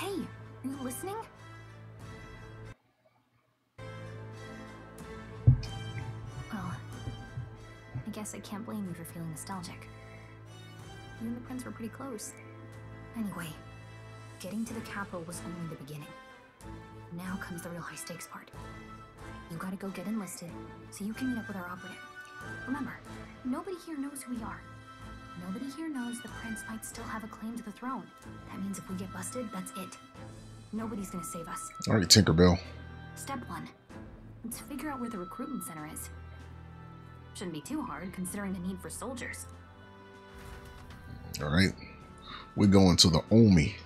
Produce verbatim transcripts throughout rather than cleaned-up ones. Hey, are you listening? Well, I guess I can't blame you for feeling nostalgic. You and the prince were pretty close. Anyway, getting to the capital was only the beginning. Now comes the real high-stakes part. You gotta go get enlisted, so you can meet up with our operative. Remember, nobody here knows who we are. Nobody here knows the prince might still have a claim to the throne. That means if we get busted, that's it. Nobody's gonna save us. All right, Tinkerbell. Step one. Let's figure out where the recruitment center is. Shouldn't be too hard, considering the need for soldiers. All right. We're going to the army.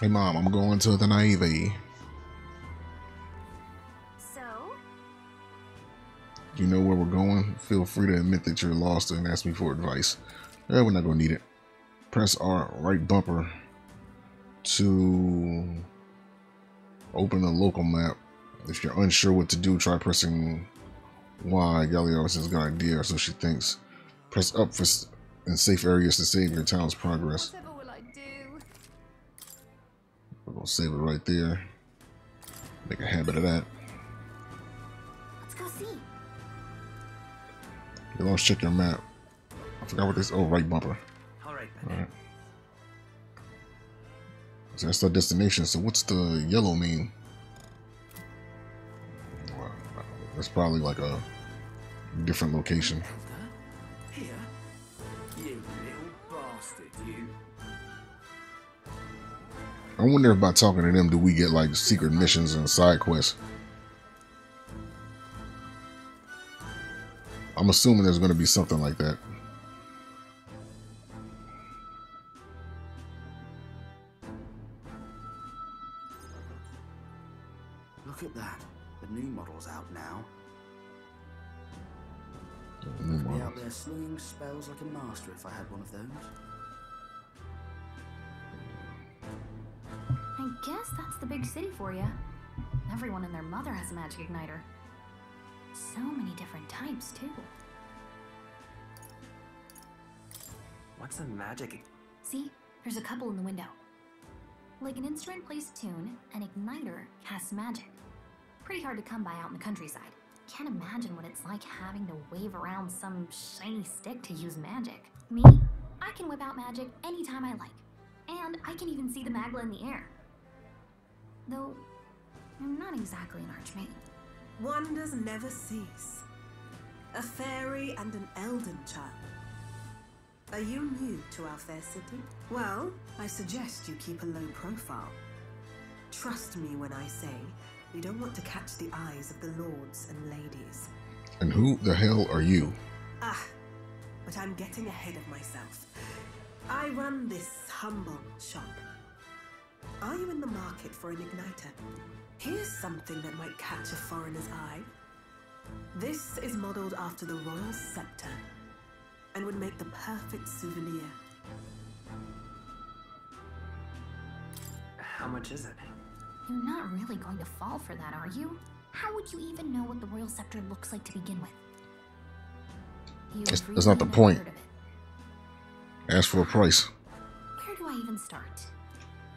Hey, Mom, I'm going to the Navy. So? You know where we're going? Feel free to admit that you're lost and ask me for advice. Eh, we're not going to need it. Press R, right bumper, to open the local map. If you're unsure what to do, try pressing Y. Gallia always has a good idea, so she thinks. Press up for s in safe areas to save your town's progress. We're gonna save it right there. Make a habit of that. Let's go see. You always check your map. I forgot what this. Oh, right bumper. All right. All right. So that's our destination. So what's the yellow mean? Well, that's probably like a different location. Here, you little bastard, you. I wonder if by talking to them, do we get like secret missions and side quests? I'm assuming there's going to be something like that. Look at that. The new model's out now. New model. I'd be out there slinging spells like a master if I had one of those. Guess that's the big city for you. Everyone and their mother has a magic igniter. So many different types too. What's a magic? See, there's a couple in the window. Like an instrument plays tune, an igniter casts magic. Pretty hard to come by out in the countryside. Can't imagine what it's like having to wave around some shiny stick to use magic. Me, I can whip out magic anytime I like, and I can even see the magla in the air. Though, I'm not exactly an archmage. Wonders never cease. A fairy and an elden child. Are you new to our fair city? Well, I suggest you keep a low profile. Trust me when I say, you don't want to catch the eyes of the lords and ladies. And who the hell are you? Ah, but I'm getting ahead of myself. I run this humble shop. Are you in the market for an igniter? Here's something that might catch a foreigner's eye. This is modeled after the Royal Scepter and would make the perfect souvenir. How much is it? You're not really going to fall for that, are you? How would you even know what the Royal Scepter looks like to begin with? That's, that's not the point. Ask for a price. Where do I even start?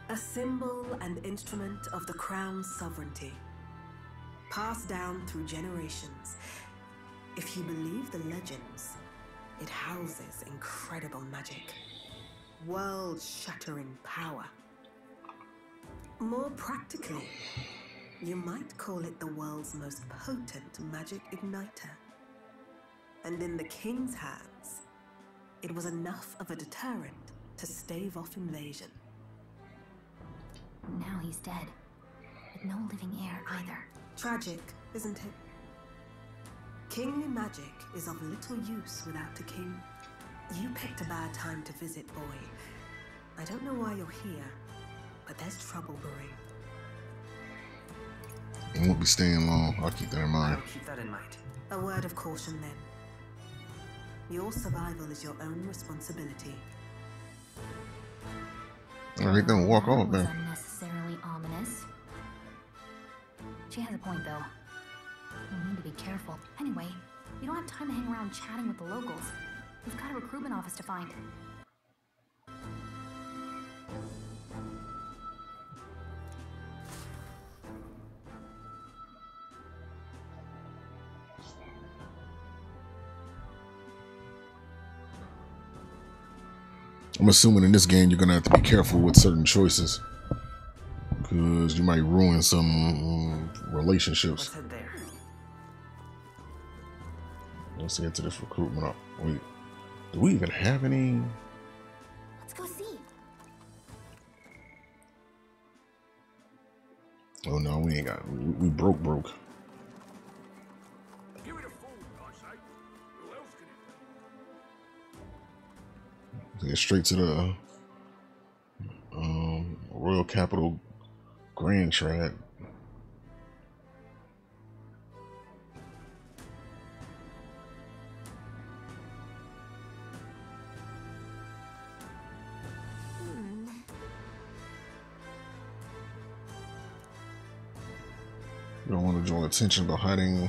A symbol and instrument of the crown's sovereignty, passed down through generations. If you believe the legends, it houses incredible magic, world-shattering power. More practically, you might call it the world's most potent magic igniter. And in the king's hands, it was enough of a deterrent to stave off invasion. Now he's dead, with no living heir either. Tragic, isn't it? Kingly magic is of little use without a king. You picked a bad time to visit, boy. I don't know why you're here, but there's trouble brewing. It won't be staying long. I'll keep that in mind. I'll keep that in mind. A word of caution, then. Your survival is your own responsibility. All right, then walk off, man. Unnecessarily ominous. She has a point, though. We need to be careful. Anyway, you don't have time to hang around chatting with the locals. We've got a recruitment office to find. I'm assuming in this game you're gonna have to be careful with certain choices, because you might ruin some uh, relationships. What's in there? Let's get to this recruitment office. Wait, do we even have any? Let's go see. Oh no, we ain't got. We, we broke, broke. Get straight to the um, Royal Capital Grand Trad. Hmm. You don't want to draw attention, but hiding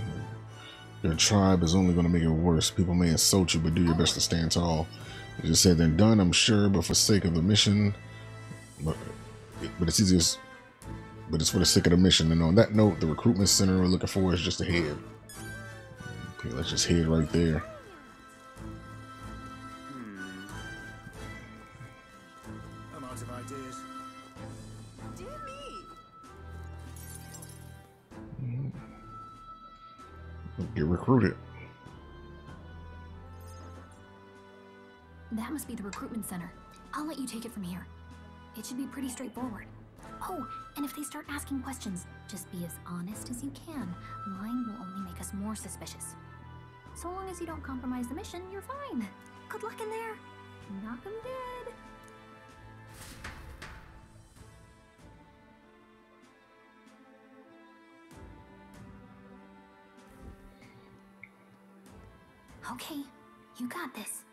your tribe is only going to make it worse. People may insult you, but do your best to stand tall. It's just said than done, I'm sure, but for sake of the mission, but, but it's easiest, but it's for the sake of the mission. And on that note, the recruitment center we're looking for is just ahead. Okay, let's just head right there. Hmm. I'm out of ideas. Dear me. Get recruited. That must be the recruitment center. I'll let you take it from here. It should be pretty straightforward. Oh, and if they start asking questions, just be as honest as you can. Lying will only make us more suspicious. So long as you don't compromise the mission, you're fine. Good luck in there. Knock them dead. Okay, you got this.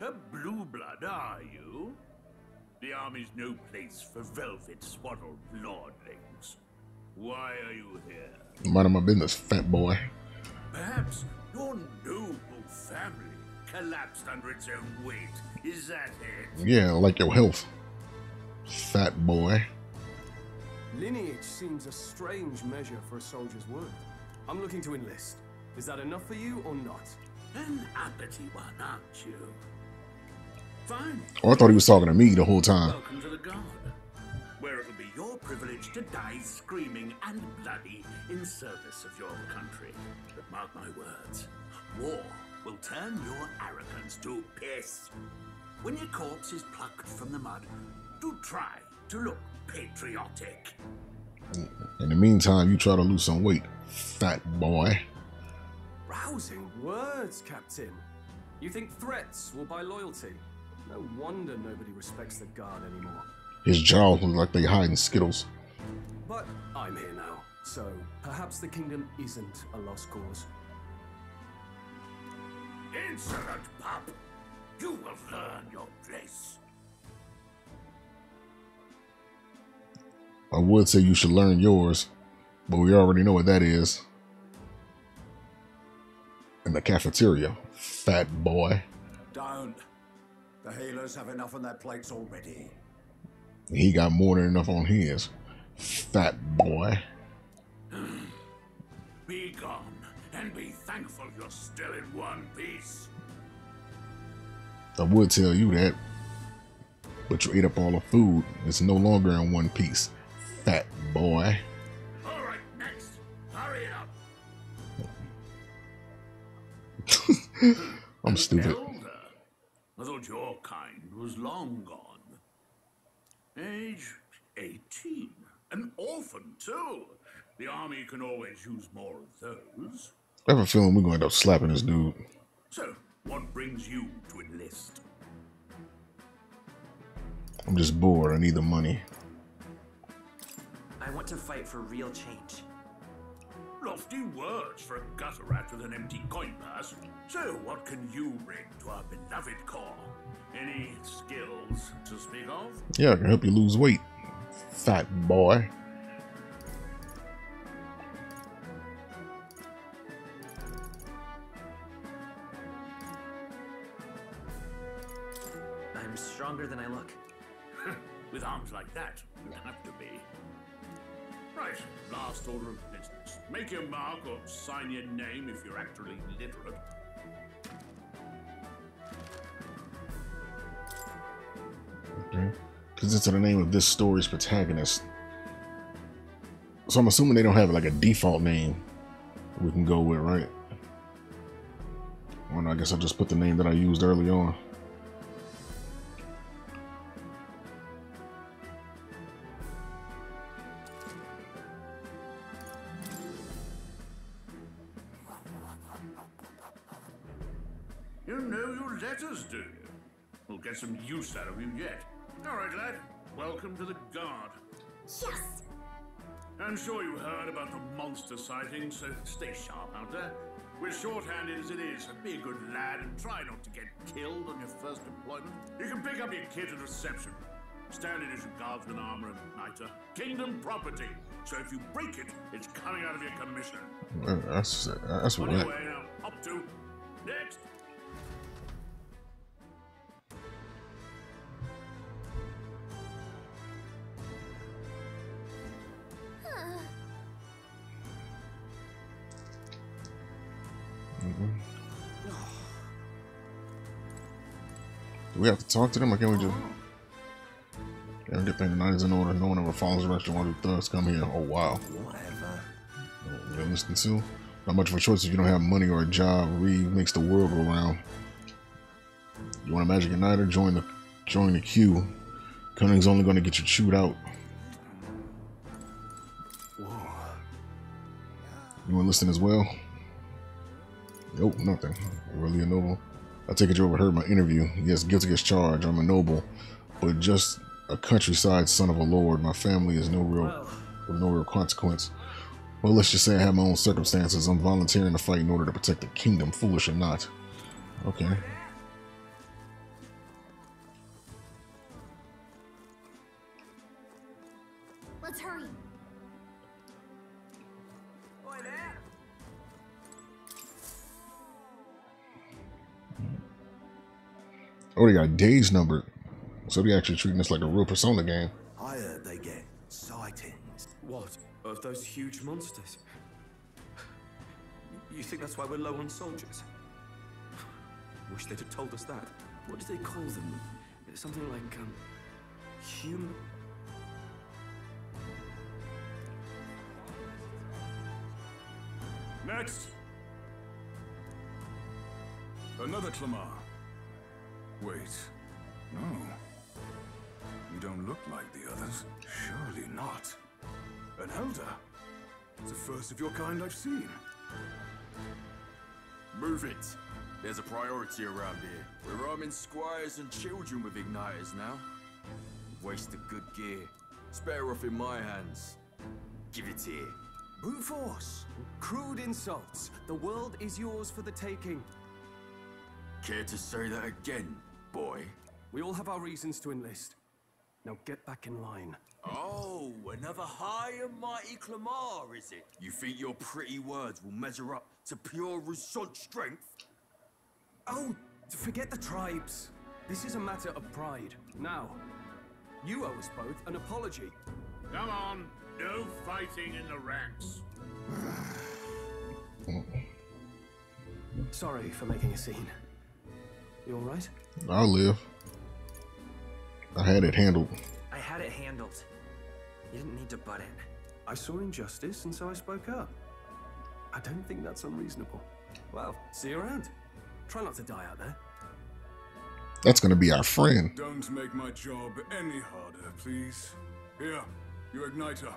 A blue blood, are you? The army's no place for velvet swaddled lordlings. Why are you here? Mind my business, fat boy. Perhaps your noble family collapsed under its own weight. Is that it? Yeah, like your health, fat boy. Lineage seems a strange measure for a soldier's worth. I'm looking to enlist. Is that enough for you or not? An uppity one, aren't you? Fine. Oh, I thought he was talking to me the whole time. Welcome to the guard, where it will be your privilege to die screaming and bloody in service of your country. But mark my words, war will turn your arrogance to piss. When your corpse is plucked from the mud, do try to look patriotic. In the meantime, you try to lose some weight, fat boy. Rousing words, Captain. You think threats will buy loyalty? No wonder nobody respects the guard anymore. His jaws look like they hide in Skittles. But I'm here now, so perhaps the kingdom isn't a lost cause. Insolent pup! You will learn your place. I would say you should learn yours, but we already know what that is. In the cafeteria, fat boy. Don't. The healers have enough on their plates already. He got more than enough on his, fat boy. Be gone and be thankful you're still in one piece. I would tell you that, but you ate up all the food. It's no longer in one piece, fat boy. All right, next. Hurry it up. I'm stupid. I thought your kind was long gone. Age eighteen. An orphan, too. The army can always use more of those. I have a feeling we're going to end up slapping this dude. So, what brings you to enlist? I'm just bored. I need the money. I want to fight for real change. Lofty words for a gutter rat with an empty coin purse. So what can you bring to our beloved corps? Any skills to speak of? Yeah, I can help you lose weight, fat boy. I'm stronger than I look. With arms like that, you'd have to be. Right, last order of business. Make your mark or sign your name if you're actually literate. Okay. Because it's in the name of this story's protagonist. So I'm assuming they don't have like a default name we can go with, right? Well, I guess I'll just put the name that I used early on. You know your letters, do you? We'll get some use out of you yet. All right, lad. Welcome to the guard. Yes! I'm sure you heard about the monster sighting, so stay sharp out there. We're short-handed as it is, so be a good lad and try not to get killed on your first deployment. You can pick up your kit at reception. Standard issue guardsman armor and nitre. Kingdom property. So if you break it, it's coming out of your commission. Well, that's that's what. Anyway, now up to next. Do we have to talk to them, or can we just... Everything tonight is in order. No one ever follows the restaurant who thugs come here. Oh, wow. Whatever. We're listening to. Not much of a choice if you don't have money or a job. Reeve makes the world go round. You want a magic igniter? Join the, join the queue. Cunning's only going to get you chewed out. You want to listen as well? Nope, nothing. You're really a noble. I take it you overheard my interview. Yes, guilty as charged. I'm a noble, but just a countryside son of a lord. My family is no real, no real consequence. Well, let's just say I have my own circumstances. I'm volunteering to fight in order to protect the kingdom, foolish or not. Okay. Let's hurry. Oh, they got days numbered, so they actually treating this like a real Persona game. I heard they get sightings. What of those huge monsters? You think that's why we're low on soldiers? Wish they'd have told us that. What do they call them? Something like um, human. Next, another Clamar. Wait, no. You don't look like the others. Surely not. An elder? It's the first of your kind I've seen. Move it. There's a priority around here. We're arming squires and children with igniters now. Waste of good gear. Spare off in my hands. Give it here. Brute force. Crude insults. The world is yours for the taking. Care to say that again? Boy, we all have our reasons to enlist. Now get back in line. Oh, another high and mighty Clamar, is it? You think your pretty words will measure up to pure result strength? Oh, forget the tribes. This is a matter of pride. Now, you owe us both an apology. Come on, no fighting in the ranks. Sorry for making a scene. You all right? I'll live. I had it handled. I had it handled. You didn't need to butt in. I saw injustice, and so I spoke up. I don't think that's unreasonable. Well, see you around. Try not to die out there. That's going to be our friend. Don't make my job any harder, please. Here, your igniter.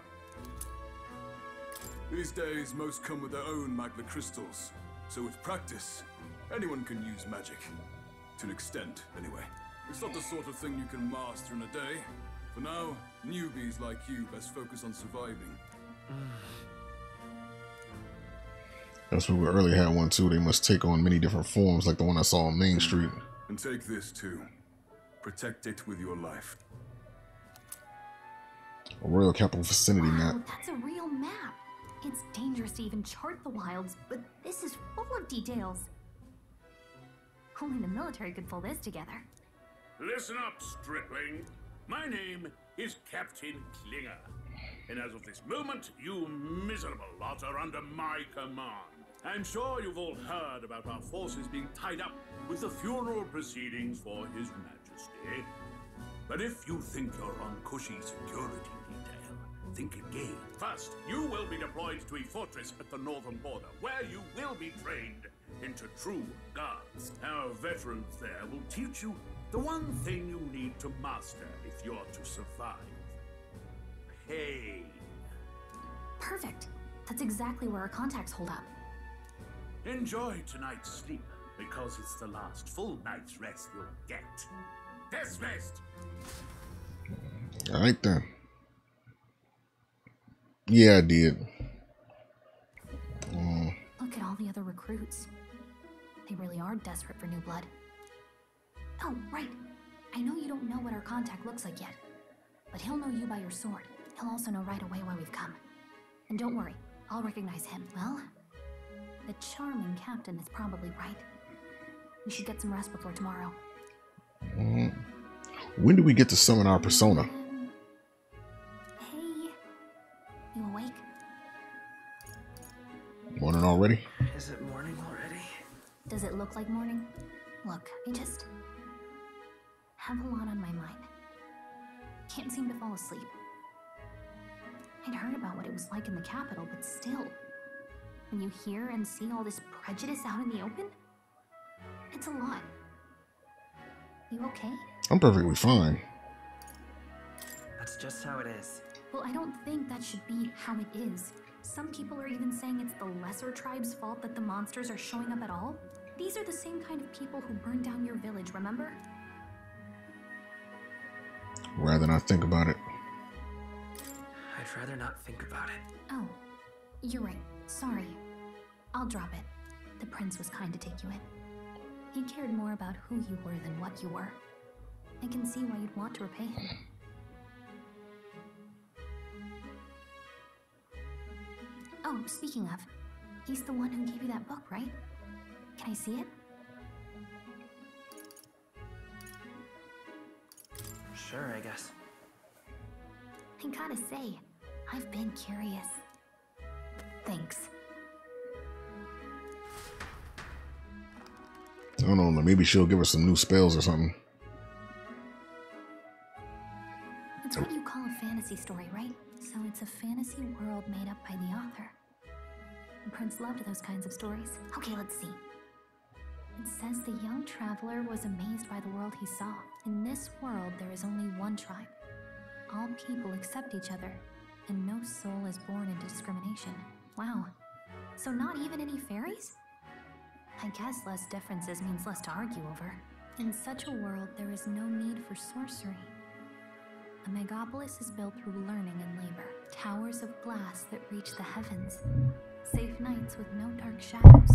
These days, most come with their own magna crystals. So with practice, anyone can use magic. To an extent, anyway. It's not the sort of thing you can master in a day. For now, newbies like you best focus on surviving. That's what we earlier had one too. They must take on many different forms, like the one I saw on Main Street. And take this too. Protect it with your life. A Royal Capital vicinity wow, map. That's a real map. It's dangerous to even chart the wilds, but this is full of details. Only the military could pull this together. Listen up, stripling. My name is Captain Klinger, and as of this moment, you miserable lot are under my command. I'm sure you've all heard about our forces being tied up with the funeral proceedings for His Majesty. But if you think you're on cushy security detail, think again. First, you will be deployed to a fortress at the northern border, where you will be trained into true guards. Our veterans there will teach you the one thing you need to master if you're to survive. Pain. Perfect. That's exactly where our contacts hold up. Enjoy tonight's sleep, because it's the last full night's rest you'll get. Dismissed! Alright then. Yeah, I did. Um, Look at all the other recruits. They really are desperate for new blood. Oh, right. I know you don't know what our contact looks like yet, but he'll know you by your sword. He'll also know right away why we've come. And don't worry, I'll recognize him. Well, the charming captain is probably right. We should get some rest before tomorrow. Mm. When do we get to summon our persona? Um, hey, you awake? Morning already? Is it morning already? Does it look like morning? Look, I just have a lot on my mind. Can't seem to fall asleep. I'd heard about what it was like in the capital, but still. When you hear and see all this prejudice out in the open, it's a lot. You okay? I'm perfectly fine. That's just how it is. Well, I don't think that should be how it is. Some people are even saying it's the lesser tribe's fault that the monsters are showing up at all. These are the same kind of people who burned down your village, remember? Rather not think about it. I'd rather not think about it. Oh, you're right. Sorry. I'll drop it. The prince was kind to take you in. He cared more about who you were than what you were. I can see why you'd want to repay him. Oh, speaking of, he's the one who gave you that book, right? Can I see it? Sure, I guess. I gotta say, I've been curious. Thanks. I don't know, maybe she'll give us some new spells or something. It's what you call a fantasy story, right? So it's a fantasy world made up by the author. The prince loved those kinds of stories. Okay, let's see. It says the young traveler was amazed by the world he saw. In this world, there is only one tribe. All people accept each other, and no soul is born into discrimination. Wow. So not even any fairies? I guess less differences means less to argue over. In such a world, there is no need for sorcery. A megapolis is built through learning and labor. Towers of glass that reach the heavens. Safe nights with no dark shadows.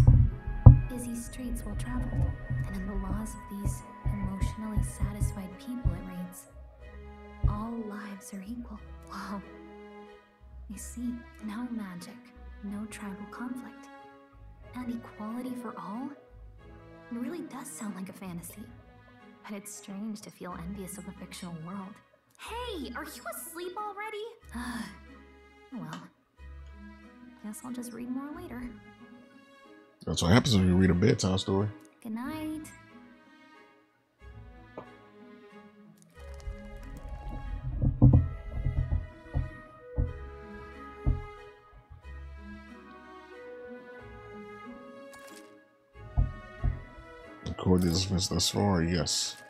Busy streets well traveled. And in the laws of these emotionally satisfied people, it reads, all lives are equal. Wow. You see, no magic, no tribal conflict, and equality for all? It really does sound like a fantasy, but it's strange to feel envious of a fictional world. Hey, are you asleep already? Uh, well, guess I'll just read more later. That's what happens when you read a bedtime story. Good night. Dismissed thus far, yes.